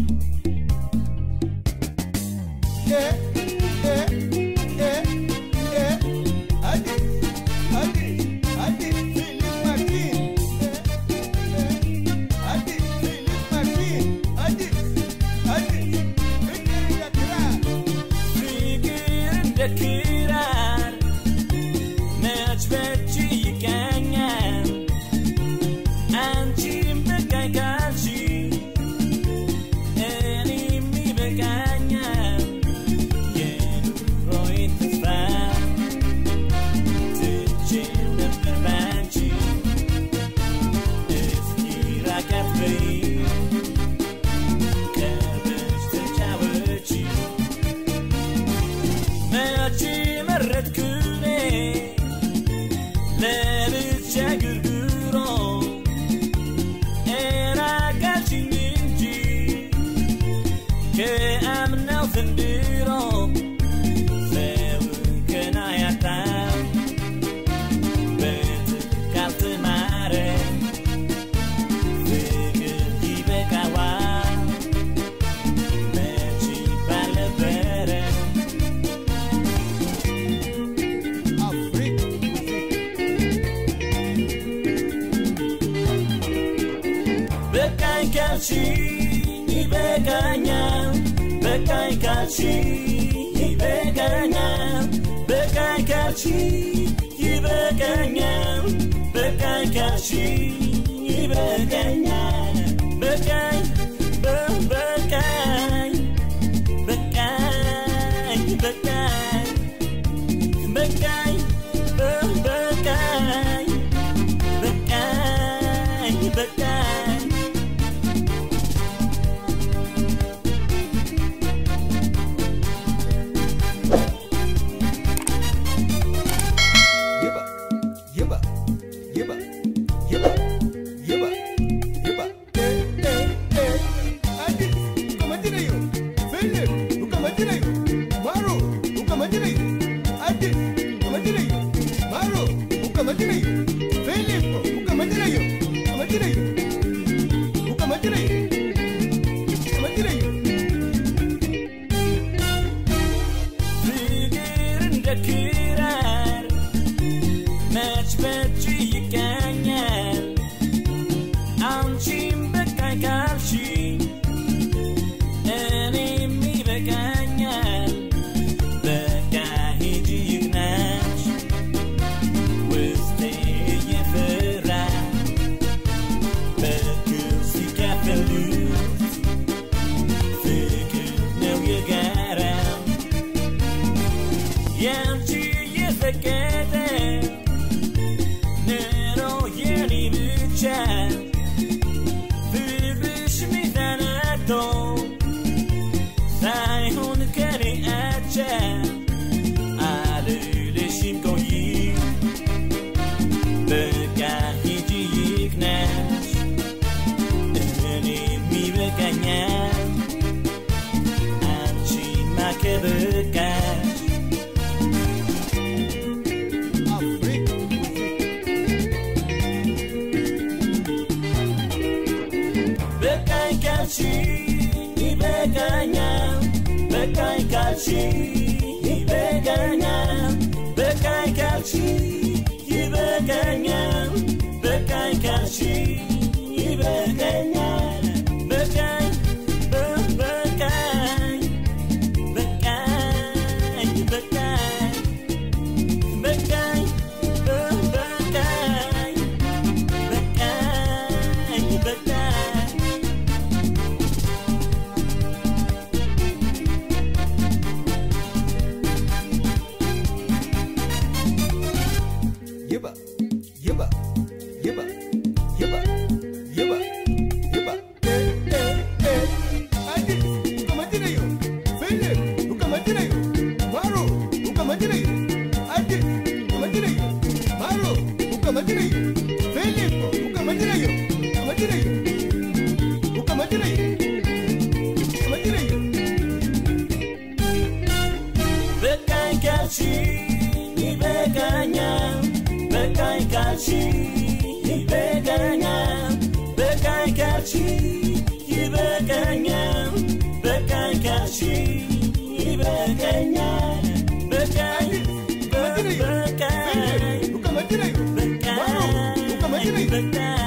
Bekai kachi, ibe kanyam. Look at my